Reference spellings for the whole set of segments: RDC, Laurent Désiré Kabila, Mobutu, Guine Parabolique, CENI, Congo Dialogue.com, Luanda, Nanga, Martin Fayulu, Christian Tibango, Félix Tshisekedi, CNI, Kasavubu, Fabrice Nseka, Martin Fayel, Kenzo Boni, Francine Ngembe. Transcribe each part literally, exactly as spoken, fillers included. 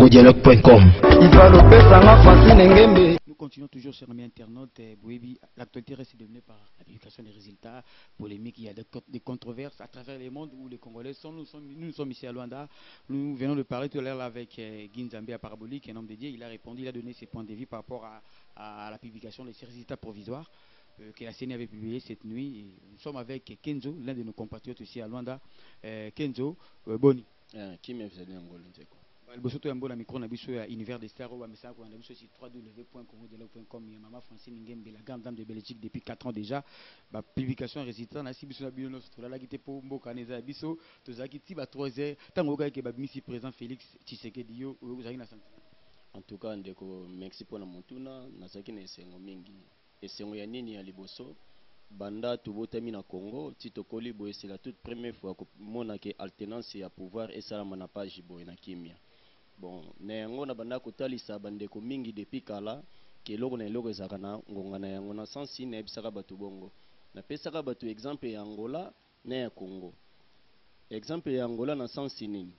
Congo Dialogue point com. Nous continuons toujours sur mes internautes. L'actualité reste dominée par la publication des résultats polémiques. Il y a des controverses à travers le monde où les Congolais sont. Nous sommes, nous sommes ici à Luanda. Nous venons de parler tout à l'heure avec Guine Parabolique, un homme dédié. Il a répondu, il a donné ses points de vue par rapport à, à la publication de ces résultats provisoires que la C N I avait publié cette nuit. Nous sommes avec Kenzo, l'un de nos compatriotes ici à Luanda. Euh, Kenzo euh, Boni. Qui m'a fait un gol le bosso to mbola micro na biso ya univers des stars wa message ko na biso sur w w w point congo dialogue point com ya mama Francine Ngembe la grande dame de Belgique depuis quatre ans déjà ba publication résultat na si biso na bino to la lagité po mboka neza biso to zakiti ba trois heures tango ka ke ba misi présent Félix Tshisekedi yo ozaki na santé en tout cas ndeko merci pour na montuna na zaki na esengo mingi esengo ya nini ya liboso banda to botami na Congo tito koli boye c'est la toute première fois ko mona ke alternance ya pouvoir et sala mana page boye na kimia. Bon, mais on a banda kotalisa bandeko mingi depuis kala ke loko na loko ezakana ngongana yango na sansi na bisaka batu bongo. Na pesaka batu exemple ya Angola na ya Congo. Exemple ya Angola na sansi nini.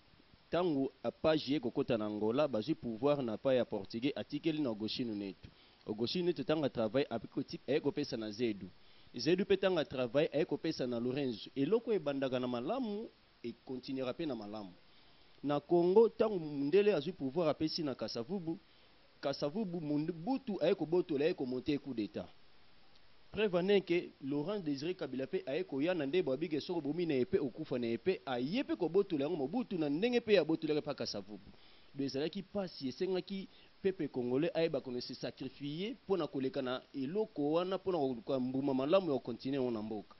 Tangu apaje kokota na Angola baji pouvoir na pa ya portugais atikeli na goshinu netu. Ogoshinu netu tanga travail apiko tip e kopesa na Zedu. Zedu pe tanga travail e kopesa na Lorenzo. E loko e bandaka na malamu e continuera pe na malamu. Na Congo tangu mundele azui pouvoir apesi na Kasavubu Kasavubu mundubutu ayeko boto la ayeko monter coup d'état prévanenke Laurent Désiré Kabila pe ayeko ya nande babige soko bomina epe okufa na epe ayepe ko boto la mobutu na ndenge pe ya boto la pa Kasavubu bezala ki pasi esengaki pepe congolais ayeba konese sacrifier pona kolekana eloko wana pona ko mbuma malamu ya continuer on mboka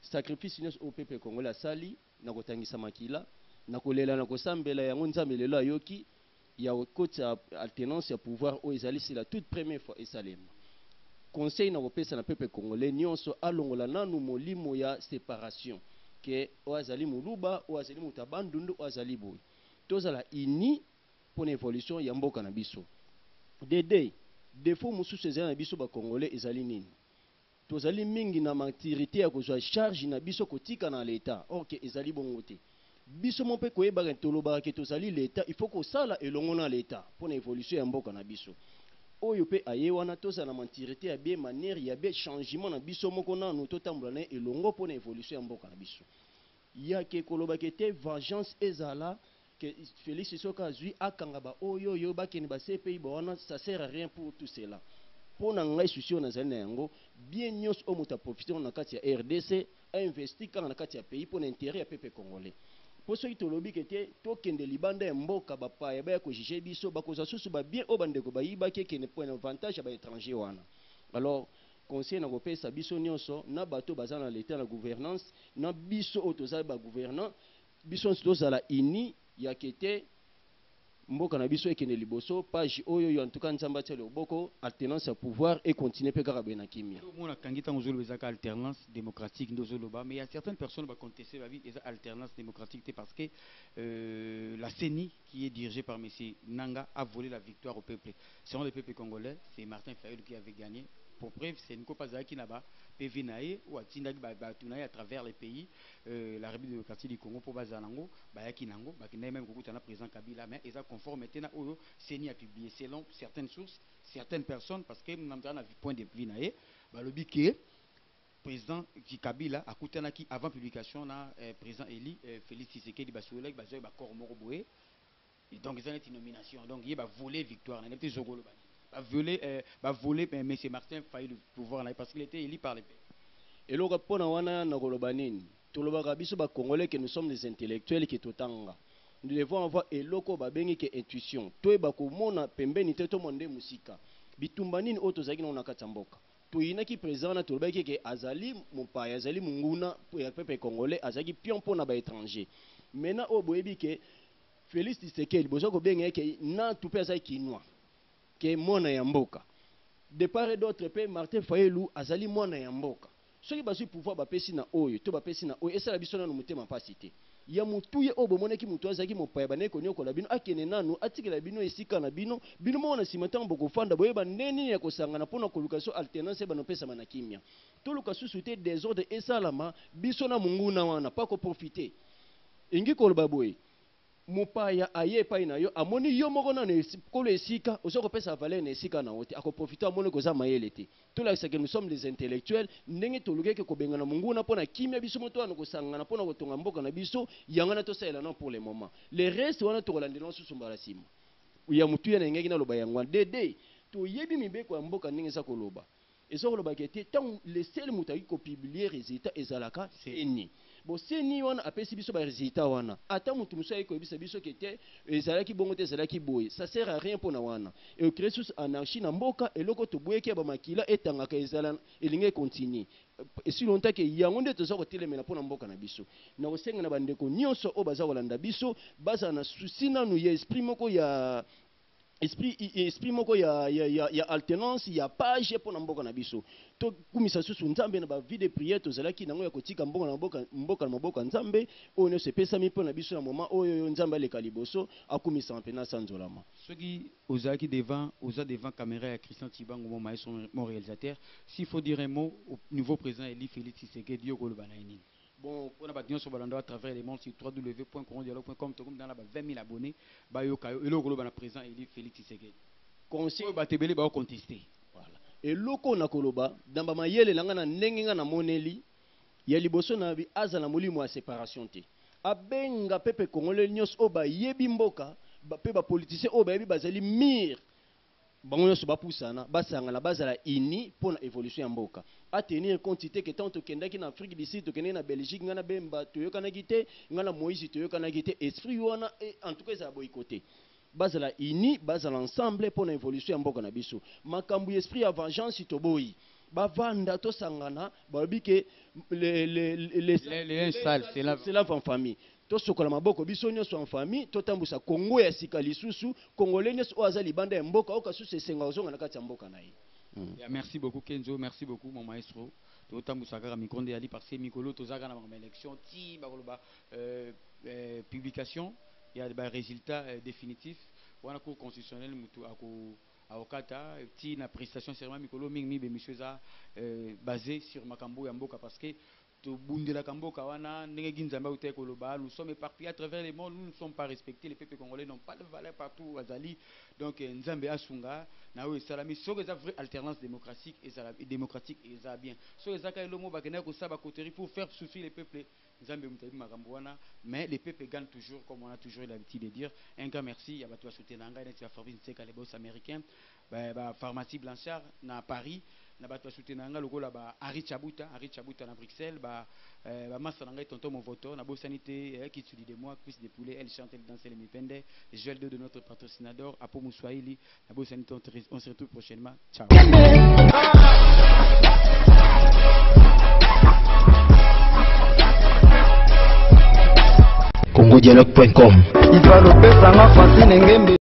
sacrifice nyos au pepe congolais asali na kotangisa makila na kolela na kosambela yango nzambe lelo ayoki ya okota alternance ya pouvoir o ezali c'est la toute première fois esalema conseil na kopesa na peuple congolais nyonso alongola nanu molimo ya séparation ke o azali muluba o azali mutabandundu o azali boy tozala ini pour l'évolution ya mboka na biso dede defo mususu ezali na biso ba congolais ezali nini tozali mingi na maturité ya kozwa charge na biso kotika na l'état or ke ezali bongote biso mon pe ko yeba ntolo barake to sali l'état il faut ko sala elongona l'état pour l'évolution ya mboka na biso oyo pe ayewana to sala mentirité ya bien manière ya bien changement na biso moko nanu to tambula na elongo pour l'évolution ya mboka na biso ya ke kolobake te vengeance ezala que Félix Tshisekedi akanga ba oyo yo ba keni ba se pays ba wana ça sert à rien pour tout cela pour na ngai souci na zali na yango bien nyos o muta profiter na kati ya R D C a investi kanga na kati ya pays pour l'intérêt ya peuple congolais. Pour ceux qui te lobby qui étaient token de libanda mboka bapa yaba ko jige biso bakoza susu ba bien obande ko bayiba ke ke ne point avantage ba étranger wana alors conseil na kopesa biso nyonso na bato bazana l'état na gouvernance na biso otoza ba gouvernant biso toza la ini ya kete mboka na biso ekene liboso page oyo yo en tout cas nzamba tele oboko alternance à pouvoir et continuer pe karabe na kimia mo na kangita ngozolo bezaka alternance démocratique ndozoloba mais il y a certaines personnes va contester la vie des alternances démocratiques parce que euh, la C E N I qui est dirigée par monsieur Nanga a volé la victoire au peuple. Selon le peuple congolais, c'est Martin Fayel qui avait gagné. Pour preuve, c'est Nko Pazaki Naba, Pévinae, ou Atindaki Batunae à travers les pays, euh, la République démocratique du Congo, pour Bazalango, Bayakinango, Bakinae, même Kokutana, président Kabila, mais ils ont conforme au C E N I a publié selon certaines sources, certaines personnes, parce que nous avons vu point de Pévinae, le Biké, président Kabila, à Koutanaki, avant publication, le président Eli, Félix Tshisekedi, Basoulek, Bazoy, Bakor Moroboé, et donc ils ont été nominations, donc ils ont volé victoire, ils ont été Zogolobani. A volé, euh, bah volé ben, M. Martin Fayel le pouvoir parce qu'il était élu par les pays. Et le rapport Nawana Nagolobanin, tout le barabiso ba Congolais que nous sommes des intellectuels qui totanga. Nous devons avoir eloko babengi que intuition. Toi bako mona pembeni teto monde musika. Bitumbanin otozaki na katamboka. Toyina ki présent na tolobaki ke azali mon pa azali munguna pour le peuple congolais azaki pion pona ba étranger. Maintenant oboyebi ke Félix Tshisekedi bozoko bengi ke na tupeza ki noa. Que mona yamboka de part et d'autre pe Martin Fayulu azali mona yamboka soki basu pouvoir ba pesi na oyo to ba pesi na oyo esala biso na mutema pasité ya mutuye obo moneki mutu azaki mopaya ba neko nyoko labino akene nanu atikela bino esika na bino bino mona simatan boko fanda boyeba neni ya kosangana pona kolukaso alternance ba no pesa mana kimia to lukaso souté des ordres esalama biso na munguna wana pa ko profiter ingi kolba boye mopaya aye pa inayo amoni yo morona ne kolo esika osoko pesa valeur ne esika na oti akopofita amoni koza mayelete tout là c'est que nous sommes des intellectuels ndenge tolugeke ko bengana munguna pona kimia biso moto wana ko sangana pona ko tonga mboka na biso yangana to sela non pour le moment les restes wana to kolandela susu mbarasimo uya mutu yana ngeki na loba yangwa dede to yebi mibeko ya mboka ndenge sa koloba ezoko loba kete tant le seul mutaki ko publier résultat ezalaka C N I. Bon, C E N I wana apesi biso ba résultat wana. Ata mutu musa yiko ebisa biso kete ezalaki bongo te ezalaki boye. Ça sert à rien pona wana. Et Christus anarchie na mboka eloko to boyeke ba makila etangaka ezala elinge continue. Et si longtemps que yango nde tozoko telemela pona mboka na biso. Na osenga na bandeko nyonso o baza kolanda biso, baza na souci nanu ya esprit moko ya esprit esprit moko ya ya ya ya alternance ya page pona mboka na biso to kumisa susu nzambe na ba vie de prière to zalaki nango ya kotika mboka na mboka mboka na mboka nzambe oyo se pesa mi pona biso na moment oyo nzambe le kaliboso akumisa mpena sanzolama ceux qui ozaki devant oza devant caméra ya Christian Tibango mon maestro mon réalisateur s'il faut dire un mot au nouveau président Eli Félix Tshisekedi yokoloba na nini. Bon, on a battu sur Balando à travers les mondes sur w w w point courant dialogue point com, dans la vingt mille abonnés, et l'eau à présent, il est Félix Tshisekedi. Conseil, il va contester. Et l'eau qu'on a coloba, dans ma maille, il y a un moneli, il y a l'iboson à la molimo à séparation. A benga pepe congolais, nios oba yebimboka, pepe politicien oba yebi bazali mir. Bango so bapusana basanga na bazala ini pona évolution ya mboka a tenir quantité que tant okenda ki na Afrique d'ici to kena na Belgique ngana bemba to yokana gité ngana Moïse to yokana gité esprit wana en tout cas za boycotté bazala ini bazala ensemble pona évolution ya mboka na biso makambu esprit ya vengeance to boyi bavanda to sangana babike les les les les sales c'est la c'est la famille. Tout ce que la maboko bisonyo soit en famille, tout en boussa Congo et Sikali Soussou, Congolais ou Azali Banda Mboka ou Kassou et Sengazon à la Katia Mboka Naï. Merci beaucoup Kenzo, merci beaucoup mon maestro. Tout en boussa Garamikonde Ali parce que Mikolo, tout ça, dans ma élection, ti, bagoloba, publication, il y a des résultats définitifs. Ou un cours constitutionnel, Moutou Ako. Aokata, ti, la prestation serment Mikolo, Mingmi, Monsieur Za, basé sur Makambo et Mboka parce que. Nous sommes éparpillés à travers les mondes, nous ne sommes pas respectés, les peuples congolais n'ont pas de valeur partout à Zali. Donc, Nzambe Asunga, Naoui Salami, sur les vraies alternances démocratiques et démocratiques et ça bien. Sur les Akaïlomo, Bakenako Sabakoteri, pour faire souffrir les peuples, Nzambe Moutabi Magambouana, mais les peuples gagnent toujours, comme on a toujours l'habitude de dire. Un grand merci à Batoua Souté Nanga, et à Fabrice Nseka, les boss américains, Pharmacie Blanchard, à Paris. Na bato soutenanga logo la ba Ari Chabuta, Ari Chabuta na Bruxelles ba ba masa nanga tonton mon voto na bosanité qui tu dis de moi Chris de Poulet elle chante elle danse elle me pende gel de notre patrocinador Apo Muswahili na bosanité on se retrouve prochainement ciao. Congo Dialogue point com.